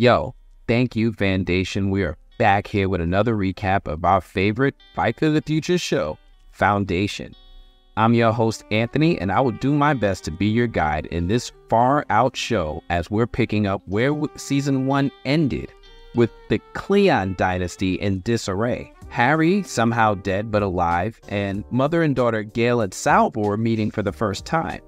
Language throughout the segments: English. Yo, thank you, Foundation. We are back here with another recap of our favorite Fight for the Future show, Foundation. I'm your host, Anthony, and I will do my best to be your guide in this far-out show as we're picking up where Season 1 ended, with the Cleon Dynasty in disarray. Hari, somehow dead but alive, and mother and daughter Gaal and Salvor meeting for the first time.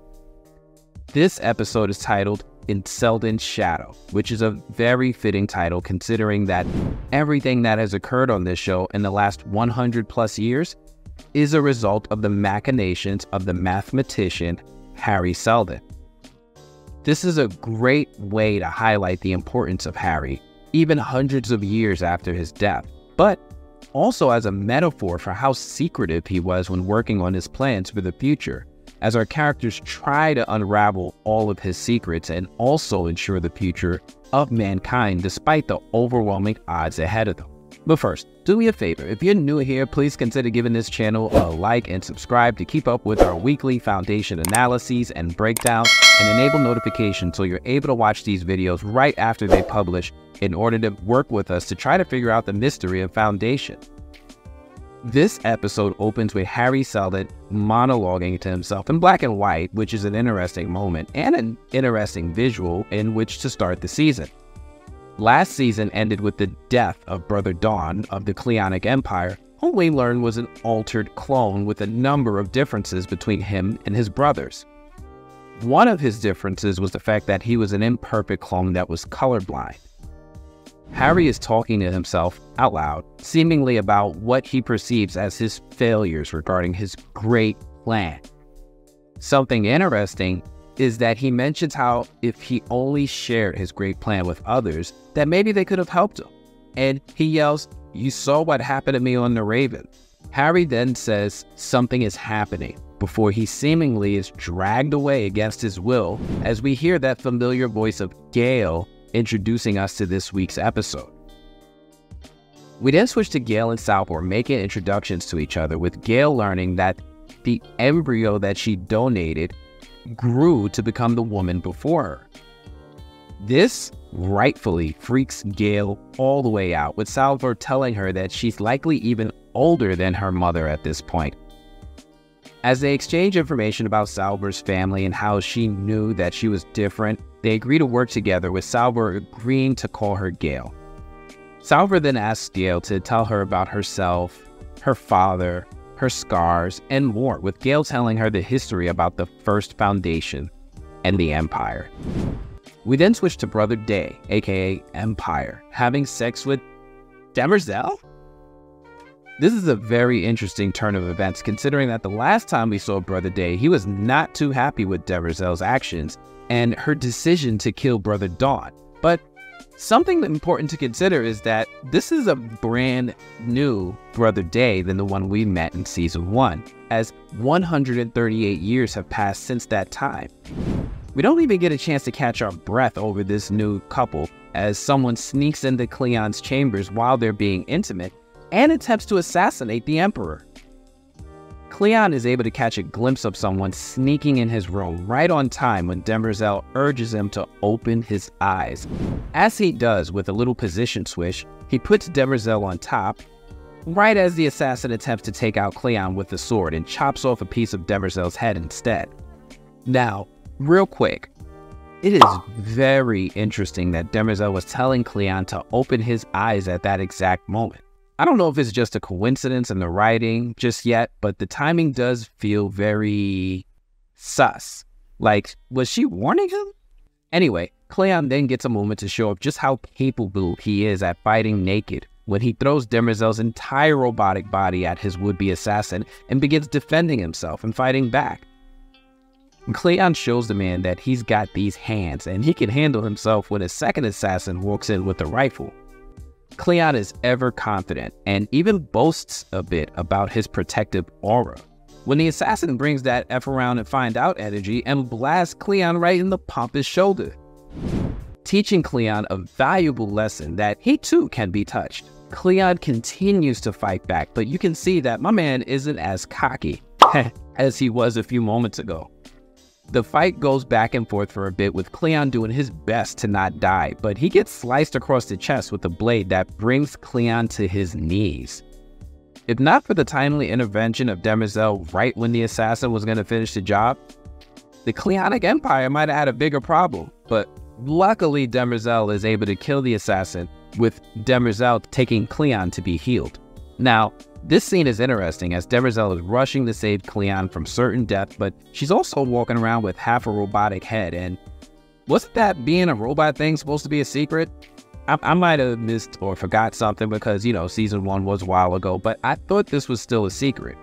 This episode is titled In Seldon's Shadow, which is a very fitting title considering that everything that has occurred on this show in the last 100 plus years is a result of the machinations of the mathematician Hari Seldon. This is a great way to highlight the importance of Hari, even hundreds of years after his death, but also as a metaphor for how secretive he was when working on his plans for the future, as our characters try to unravel all of his secrets and also ensure the future of mankind despite the overwhelming odds ahead of them. But first, do me a favor, if you're new here, please consider giving this channel a like and subscribe to keep up with our weekly Foundation analyses and breakdowns, and enable notifications so you're able to watch these videos right after they publish in order to work with us to try to figure out the mystery of Foundation. This episode opens with Hari Seldon monologuing to himself in black and white, which is an interesting moment and an interesting visual in which to start the season. Last season ended with the death of Brother Dawn of the Cleonic Empire, who we learn was an altered clone with a number of differences between him and his brothers. One of his differences was the fact that he was an imperfect clone that was colorblind. Hari is talking to himself out loud, seemingly about what he perceives as his failures regarding his great plan. Something interesting is that he mentions how if he only shared his great plan with others, that maybe they could have helped him. And he yells, "You saw what happened to me on the Raven." Hari then says something is happening before he seemingly is dragged away against his will, as we hear that familiar voice of Gaal introducing us to this week's episode. We then switch to Gaal and Salvor making introductions to each other, with Gaal learning that the embryo that she donated grew to become the woman before her. This rightfully freaks Gaal all the way out, with Salvor telling her that she's likely even older than her mother at this point. As they exchange information about Salvor's family and how she knew that she was different, they agree to work together, with Salvor agreeing to call her Gaal. Salvor then asks Gaal to tell her about herself, her father, her scars, and more, with Gaal telling her the history about the First Foundation and the Empire. We then switch to Brother Day, aka Empire, having sex with Demerzel? This is a very interesting turn of events, considering that the last time we saw Brother Day, he was not too happy with Demerzel's actions and her decision to kill Brother Dawn. But something important to consider is that this is a brand new Brother Day than the one we met in Season 1, as 138 years have passed since that time. We don't even get a chance to catch our breath over this new couple, as someone sneaks into Cleon's chambers while they're being intimate and attempts to assassinate the Emperor. Cleon is able to catch a glimpse of someone sneaking in his room right on time when Demerzel urges him to open his eyes. As he does, with a little position switch, he puts Demerzel on top, right as the assassin attempts to take out Cleon with the sword and chops off a piece of Demerzel's head instead. Now, real quick, it is very interesting that Demerzel was telling Cleon to open his eyes at that exact moment. I don't know if it's just a coincidence in the writing just yet, but the timing does feel very sus. Like, was she warning him? Anyway, Cleon then gets a moment to show off just how capable he is at fighting naked when he throws Demerzel's entire robotic body at his would-be assassin and begins defending himself and fighting back. Cleon shows the man that he's got these hands and he can handle himself when a second assassin walks in with a rifle. Cleon is ever confident and even boasts a bit about his protective aura, when the assassin brings that F around and find out energy and blasts Cleon right in the pompous shoulder, teaching Cleon a valuable lesson that he too can be touched. Cleon continues to fight back, but you can see that my man isn't as cocky as he was a few moments ago. The fight goes back and forth for a bit, with Cleon doing his best to not die, but he gets sliced across the chest with a blade that brings Cleon to his knees. If not for the timely intervention of Demerzel right when the assassin was going to finish the job, the Cleonic Empire might have had a bigger problem, but luckily Demerzel is able to kill the assassin, with Demerzel taking Cleon to be healed. Now, this scene is interesting as Demerzel is rushing to save Cleon from certain death, but she's also walking around with half a robotic head, and wasn't that being a robot thing supposed to be a secret? I might have missed or forgot something because, you know, season 1 was a while ago, but I thought this was still a secret.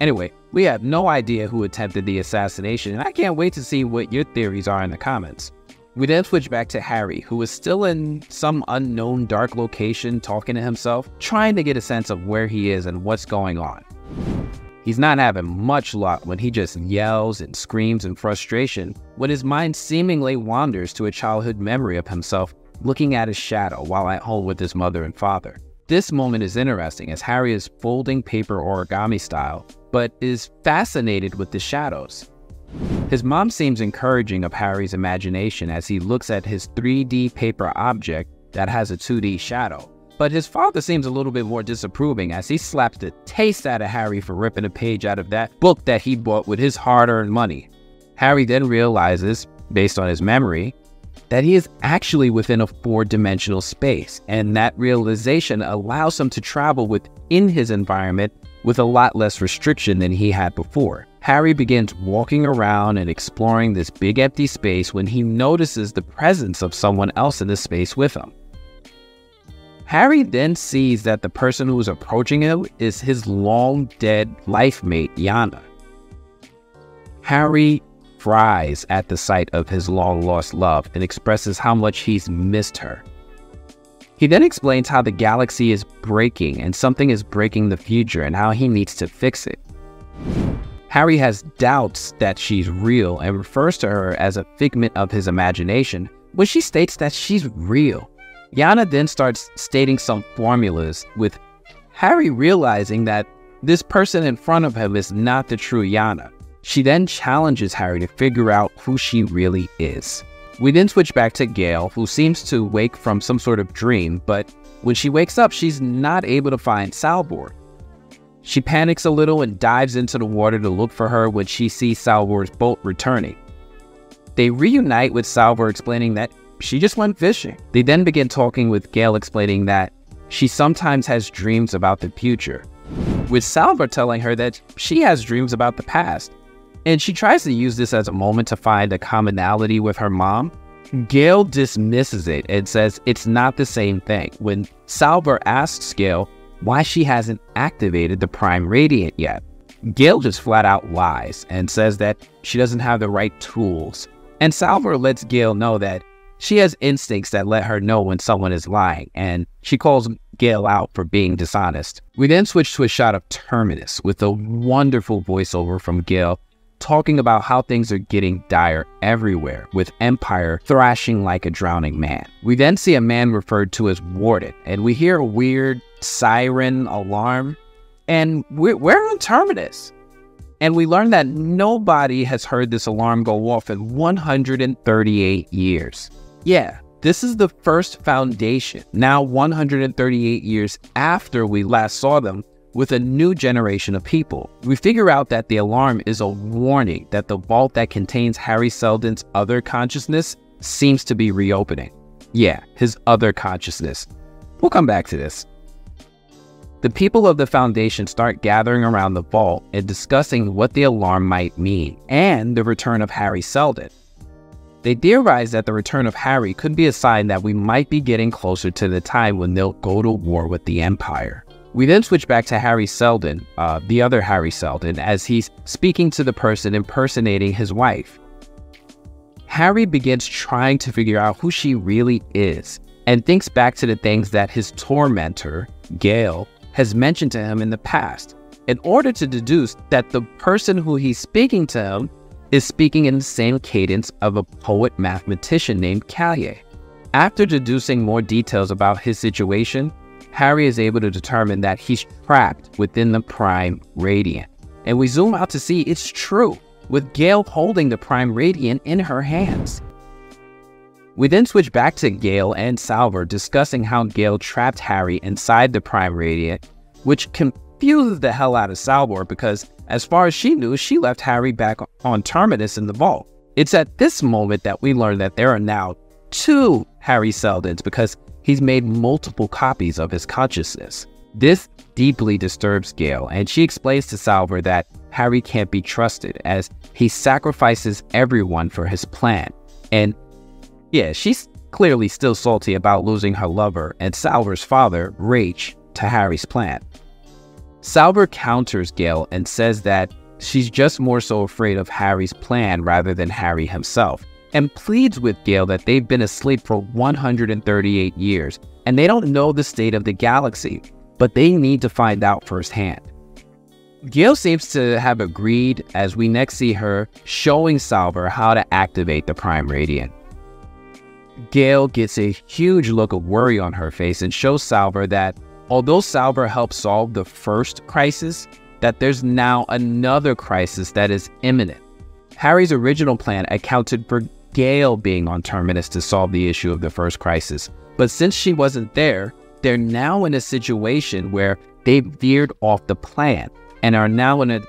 Anyway, we have no idea who attempted the assassination, and I can't wait to see what your theories are in the comments. We then switch back to Hari, who is still in some unknown dark location talking to himself, trying to get a sense of where he is and what's going on. He's not having much luck when he just yells and screams in frustration when his mind seemingly wanders to a childhood memory of himself looking at his shadow while at home with his mother and father. This moment is interesting as Hari is folding paper origami style, but is fascinated with the shadows. His mom seems encouraging of Hari's imagination as he looks at his 3D paper object that has a 2D shadow, but his father seems a little bit more disapproving as he slaps the taste out of Hari for ripping a page out of that book that he bought with his hard-earned money. Hari then realizes, based on his memory, that he is actually within a 4-dimensional space, and that realization allows him to travel within his environment with a lot less restriction than he had before. Hari begins walking around and exploring this big empty space when he notices the presence of someone else in the space with him. Hari then sees that the person who is approaching him is his long-dead life mate, Yana. Hari cries at the sight of his long-lost love and expresses how much he's missed her. He then explains how the galaxy is breaking and something is breaking the future and how he needs to fix it. Hari has doubts that she's real and refers to her as a figment of his imagination when she states that she's real. Yana then starts stating some formulas, with Hari realizing that this person in front of him is not the true Yana. She then challenges Hari to figure out who she really is. We then switch back to Gaal, who seems to wake from some sort of dream, but when she wakes up, she's not able to find Salvor. She panics a little and dives into the water to look for her when she sees Salvor's boat returning. They reunite with Salvor explaining that she just went fishing. They then begin talking with Gaal explaining that she sometimes has dreams about the future, with Salvor telling her that she has dreams about the past, and she tries to use this as a moment to find a commonality with her mom. Gaal dismisses it and says it's not the same thing when Salvor asks Gaal why she hasn't activated the Prime Radiant yet. Gaal just flat out lies and says that she doesn't have the right tools, and Salvor lets Gaal know that she has instincts that let her know when someone is lying, and she calls Gaal out for being dishonest. We then switch to a shot of Terminus with a wonderful voiceover from Gaal talking about how things are getting dire everywhere, with Empire thrashing like a drowning man. We then see a man referred to as Warden, and we hear a weird siren alarm, and we're on Terminus, and we learn that nobody has heard this alarm go off in 138 years. Yeah, this is the First Foundation, now 138 years after we last saw them, with a new generation of people. We figure out that the alarm is a warning that the vault that contains Hari Seldon's other consciousness seems to be reopening. Yeah, his other consciousness. We'll come back to this. The people of the Foundation start gathering around the vault and discussing what the alarm might mean, and the return of Hari Seldon. They theorize that the return of Hari could be a sign that we might be getting closer to the time when they'll go to war with the Empire. We then switch back to Hari Seldon, the other Hari Seldon, as he's speaking to the person impersonating his wife. Hari begins trying to figure out who she really is, and thinks back to the things that his tormentor, Gaal, has mentioned to him in the past, in order to deduce that the person who he's speaking to him is speaking in the same cadence of a poet-mathematician named Callier. After deducing more details about his situation, Hari is able to determine that he's trapped within the Prime Radiant, and we zoom out to see it's true. with Gaal holding the Prime Radiant in her hands. We then switch back to Gaal and Salvor discussing how Gaal trapped Hari inside the Prime Radiant, which confuses the hell out of Salvor because, as far as she knew, she left Hari back on Terminus in the vault. It's at this moment that we learn that there are now two Hari Seldons because he's made multiple copies of his consciousness. This deeply disturbs Gaal, and she explains to Salvor that Hari can't be trusted as he sacrifices everyone for his plan. And yeah, she's clearly still salty about losing her lover and Salvor's father, Raich, to Hari's plan. Salvor counters Gaal and says that she's just more so afraid of Hari's plan rather than Hari himself, and pleads with Gaal that they've been asleep for 138 years and they don't know the state of the galaxy, but they need to find out firsthand. Gaal seems to have agreed as we next see her showing Salvor how to activate the Prime Radiant. Gaal gets a huge look of worry on her face and shows Salvor that although Salvor helped solve the first crisis, that there's now another crisis that is imminent. Hari's original plan accounted for Gaal being on Terminus to solve the issue of the first crisis, but since she wasn't there, they're now in a situation where they veered off the plan and are now in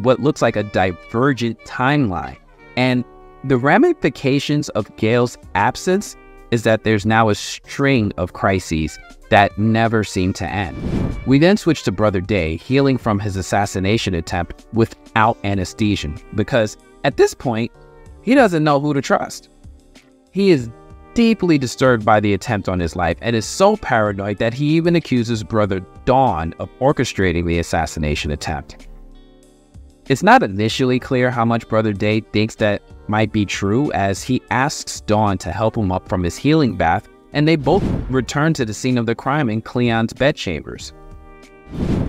what looks like a divergent timeline. And the ramifications of Gaal's absence is that there's now a string of crises that never seem to end. We then switch to Brother Day healing from his assassination attempt without anesthesia because at this point, he doesn't know who to trust. He is deeply disturbed by the attempt on his life and is so paranoid that he even accuses Brother Dawn of orchestrating the assassination attempt. It's not initially clear how much Brother Day thinks that might be true as he asks Dawn to help him up from his healing bath, and they both return to the scene of the crime in Cleon's bedchambers.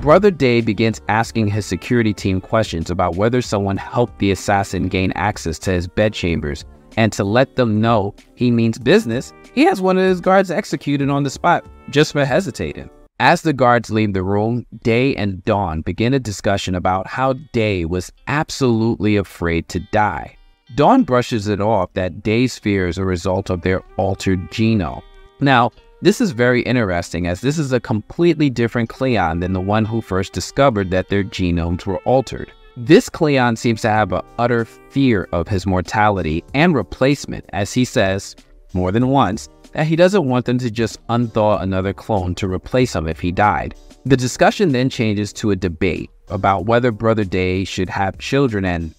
Brother Day begins asking his security team questions about whether someone helped the assassin gain access to his bedchambers, and to let them know he means business, he has one of his guards executed on the spot just for hesitating. As the guards leave the room, Day and Dawn begin a discussion about how Day was absolutely afraid to die. Dawn brushes it off that Day's fear is a result of their altered genome. Now, this is very interesting as this is a completely different Cleon than the one who first discovered that their genomes were altered. This Cleon seems to have an utter fear of his mortality and replacement as he says, more than once, that he doesn't want them to just unthaw another clone to replace him if he died. The discussion then changes to a debate about whether Brother Day should have children and...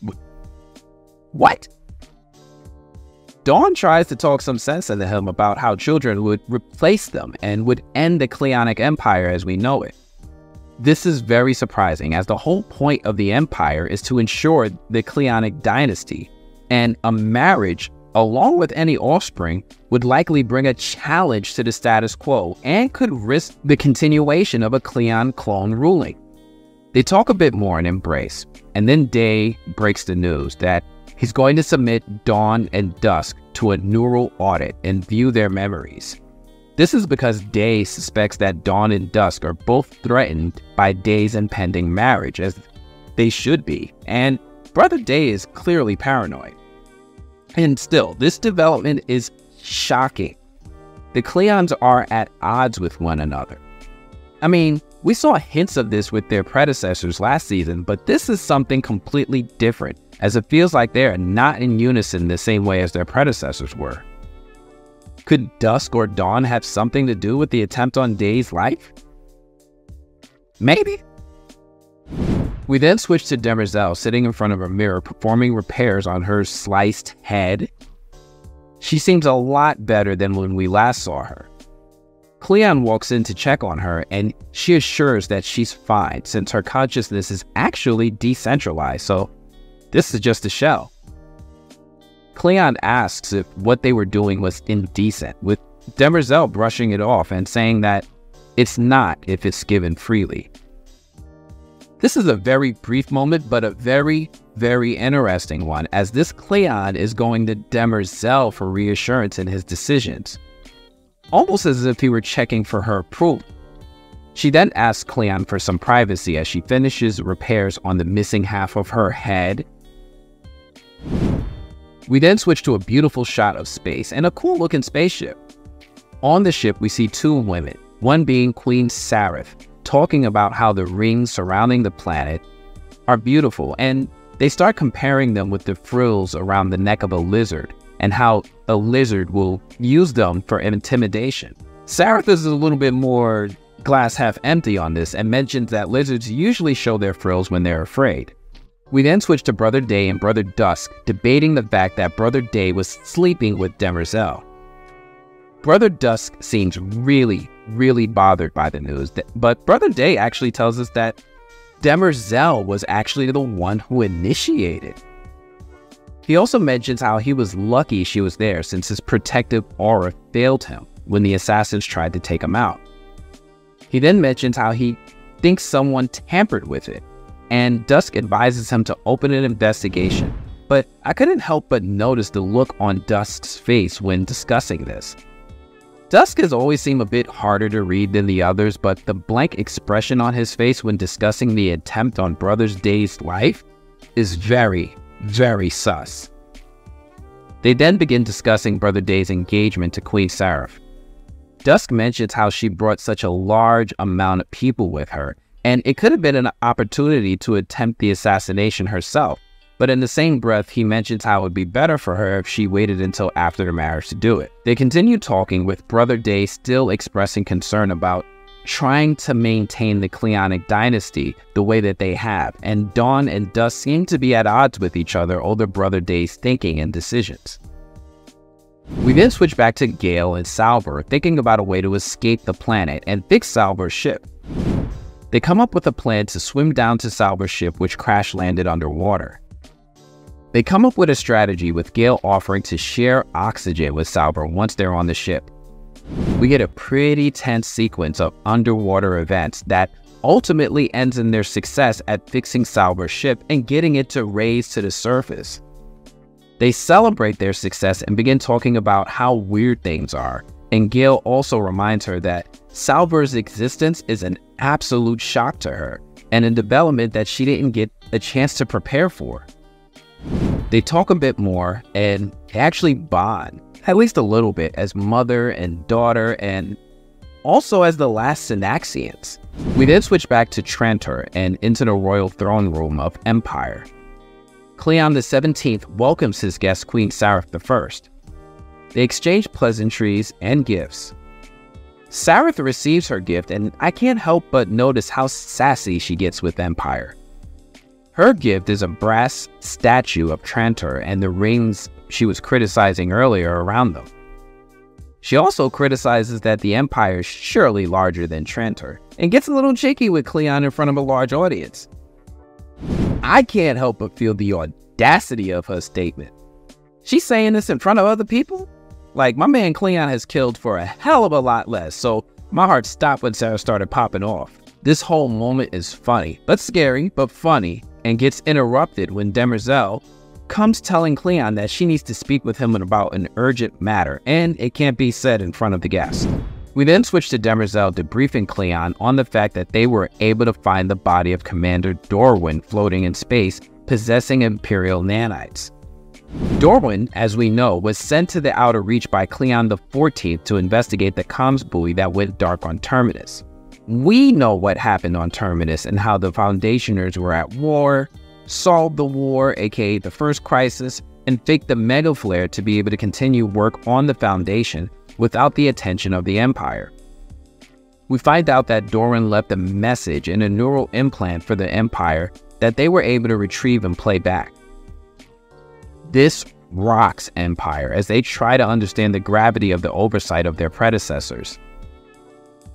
what? Dawn tries to talk some sense into him about how children would replace them and would end the Cleonic Empire as we know it. This is very surprising as the whole point of the empire is to ensure the Cleonic dynasty, and a marriage, along with any offspring, would likely bring a challenge to the status quo and could risk the continuation of a Cleon clone ruling. They talk a bit more and embrace, and then Day breaks the news that he's going to submit Dawn and Dusk to a neural audit and view their memories. This is because Day suspects that Dawn and Dusk are both threatened by Day's impending marriage, as they should be, and Brother Day is clearly paranoid. And still, this development is shocking. The Cleons are at odds with one another. I mean, we saw hints of this with their predecessors last season, but this is something completely different, as it feels like they are not in unison the same way as their predecessors were. Could Dusk or Dawn have something to do with the attempt on Day's life? Maybe. We then switch to Demerzel sitting in front of a mirror performing repairs on her sliced head. She seems a lot better than when we last saw her. Cleon walks in to check on her and she assures that she's fine since her consciousness is actually decentralized, so this is just a shell. Cleon asks if what they were doing was indecent, with Demerzel brushing it off and saying that it's not if it's given freely. This is a very brief moment, but a very, very interesting one, as this Cleon is going to Demerzel for reassurance in his decisions, almost as if he were checking for her approval. She then asks Cleon for some privacy as she finishes repairs on the missing half of her head. We then switch to a beautiful shot of space and a cool looking spaceship. On the ship, we see two women, one being Queen Sareth, talking about how the rings surrounding the planet are beautiful, and they start comparing them with the frills around the neck of a lizard and how a lizard will use them for intimidation. Sareth is a little bit more glass half empty on this and mentions that lizards usually show their frills when they're afraid. We then switch to Brother Day and Brother Dusk debating the fact that Brother Day was sleeping with Demerzel. Brother Dusk seems really bothered by the news, but Brother Day actually tells us that Demerzel was actually the one who initiated. He also mentions how he was lucky she was there since his protective aura failed him when the assassins tried to take him out. He then mentions how he thinks someone tampered with it, and Dusk advises him to open an investigation, but I couldn't help but notice the look on Dusk's face when discussing this. Dusk has always seemed a bit harder to read than the others, but the blank expression on his face when discussing the attempt on Brother Day's life is very sus. They then begin discussing Brother Day's engagement to Queen Sareth. Dusk mentions how she brought such a large amount of people with her, and it could have been an opportunity to attempt the assassination herself, but in the same breath, he mentions how it would be better for her if she waited until after the marriage to do it. They continue talking, with Brother Day still expressing concern about trying to maintain the Cleonic dynasty the way that they have, and Dawn and Dusk seem to be at odds with each other over Brother Day's thinking and decisions. We then switch back to Gaal and Salvor thinking about a way to escape the planet and fix Salvor's ship. They come up with a plan to swim down to Salvor's ship, which crash landed underwater. They come up with a strategy, with Gaal offering to share oxygen with Salvor once they're on the ship. We get a pretty tense sequence of underwater events that ultimately ends in their success at fixing Salvor's ship and getting it to raise to the surface. They celebrate their success and begin talking about how weird things are, and Gaal also reminds her that Salvor's existence is an absolute shock to her and a development that she didn't get a chance to prepare for. They talk a bit more and actually bond, at least a little bit, as mother and daughter and also as the last Synaxians. We then switch back to Trantor and into the royal throne room of Empire. Cleon XVII welcomes his guest Queen Sareth I. They exchange pleasantries and gifts. Sareth receives her gift, and I can't help but notice how sassy she gets with Empire. Her gift is a brass statue of Trantor and the rings she was criticizing earlier around them. She also criticizes that the Empire is surely larger than Trantor, and gets a little cheeky with Cleon in front of a large audience. I can't help but feel the audacity of her statement. She's saying this in front of other people? Like, my man Cleon has killed for a hell of a lot less, so my heart stopped when Sarah started popping off. This whole moment is funny, but scary, but funny, and gets interrupted when Demerzel comes telling Cleon that she needs to speak with him about an urgent matter, and it can't be said in front of the guests. We then switch to Demerzel debriefing Cleon on the fact that they were able to find the body of Commander Dorwin floating in space, possessing Imperial nanites. Dorwin, as we know, was sent to the Outer Reach by Cleon XIV to investigate the comms buoy that went dark on Terminus. We know what happened on Terminus and how the Foundationers were at war, solved the war, aka the First Crisis, and faked the Megaflare to be able to continue work on the Foundation without the attention of the Empire. We find out that Dorwin left a message in a neural implant for the Empire that they were able to retrieve and play back. This rocks Empire as they try to understand the gravity of the oversight of their predecessors.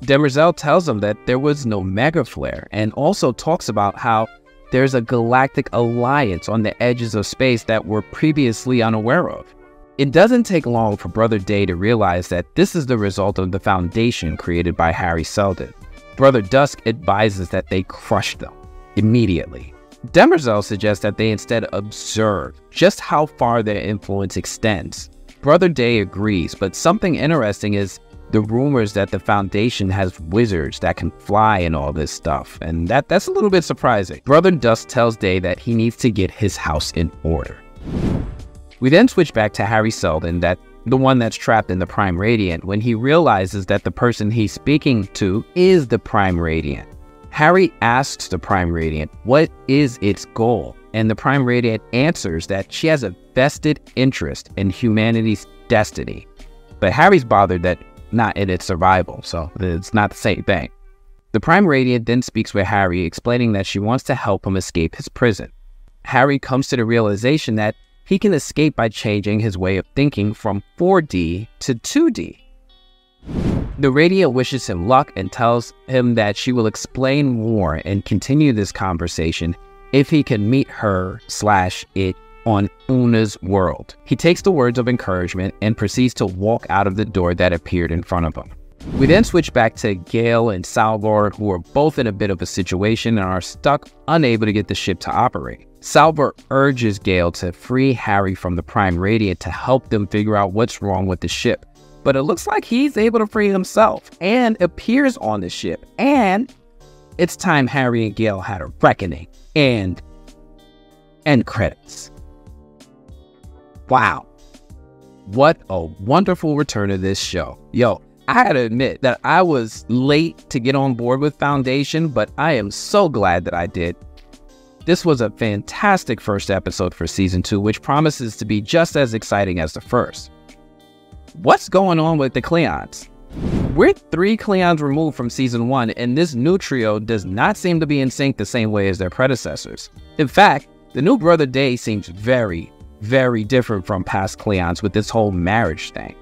Demerzel tells them that there was no Megaflare, and also talks about how there's a galactic alliance on the edges of space that we're previously unaware of. It doesn't take long for Brother Day to realize that this is the result of the Foundation created by Hari Seldon. Brother Dusk advises that they crush them immediately. Demerzel suggests that they instead observe just how far their influence extends. Brother Day agrees, but something interesting is the rumors that the Foundation has wizards that can fly and all this stuff, and that's a little bit surprising. Brother Dusk tells Day that he needs to get his house in order. We then switch back to Hari Seldon, the one that's trapped in the Prime Radiant, when he realizes that the person he's speaking to is the Prime Radiant. Hari asks the Prime Radiant, what is its goal? And the Prime Radiant answers that she has a vested interest in humanity's destiny. But Hari's bothered that not in its survival, so it's not the same thing. The Prime Radiant then speaks with Hari, explaining that she wants to help him escape his prison. Hari comes to the realization that he can escape by changing his way of thinking from 4D to 2D. The Radiant wishes him luck and tells him that she will explain more and continue this conversation if he can meet her/it on Una's world. He takes the words of encouragement and proceeds to walk out of the door that appeared in front of him. We then switch back to Gaal and Salvor, who are both in a bit of a situation and are stuck, unable to get the ship to operate. Salvor urges Gaal to free Hari from the Prime Radiant to help them figure out what's wrong with the ship. But it looks like he's able to free himself and appears on the ship. And it's time Hari and Gaal had a reckoning. And end credits. Wow. What a wonderful return to this show. Yo, I had to admit that I was late to get on board with Foundation, but I am so glad that I did. This was a fantastic first episode for Season 2, which promises to be just as exciting as the first. What's going on with the Cleons? We're 3 Cleons removed from Season 1, and this new trio does not seem to be in sync the same way as their predecessors. In fact, the new Brother Day seems very, very different from past Cleons with this whole marriage thing.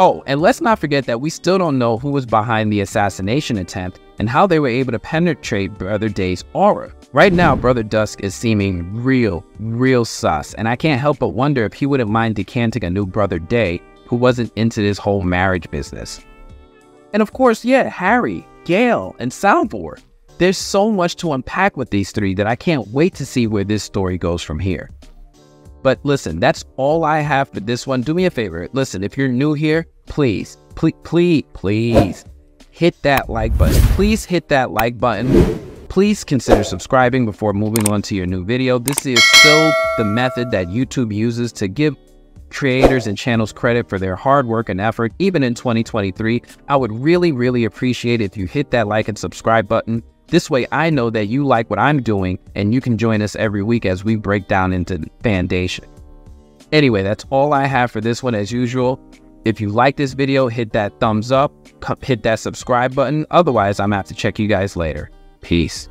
Oh, and let's not forget that we still don't know who was behind the assassination attempt and how they were able to penetrate Brother Day's aura. Right now, Brother Dusk is seeming real sus, and I can't help but wonder if he wouldn't mind decanting a new Brother Day who wasn't into this whole marriage business. And of course, yeah, Hari, Gaal, and Salvor. There's so much to unpack with these three that I can't wait to see where this story goes from here. But listen, that's all I have for this one. Do me a favor. Listen, if you're new here, please hit that like button. Please hit that like button. Please consider subscribing before moving on to your new video. This is still the method that YouTube uses to give creators and channels credit for their hard work and effort, even in 2023. I would really appreciate it if you hit that like and subscribe button. This way I know that you like what I'm doing and you can join us every week as we break down into Foundation. Anyway, that's all I have for this one as usual. If you like this video, hit that thumbs up, hit that subscribe button. Otherwise, I'm gonna have to check you guys later. Peace.